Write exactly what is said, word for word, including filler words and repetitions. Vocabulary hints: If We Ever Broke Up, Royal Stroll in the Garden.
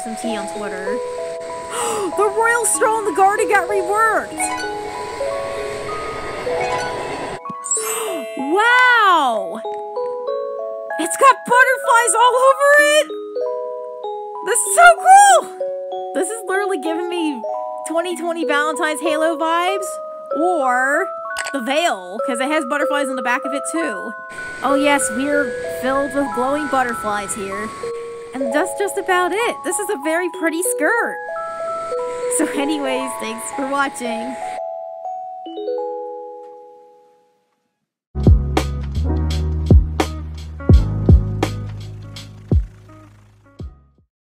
S M C on Twitter. The Royal Stroll in the Garden got reworked! Wow! It's got butterflies all over it! This is so cool! This is literally giving me twenty twenty Valentine's Halo vibes, or the Veil, because it has butterflies on the back of it too. Oh yes, we're filled with glowing butterflies here. And that's just about it. This is a very pretty skirt. So anyways, thanks for watching.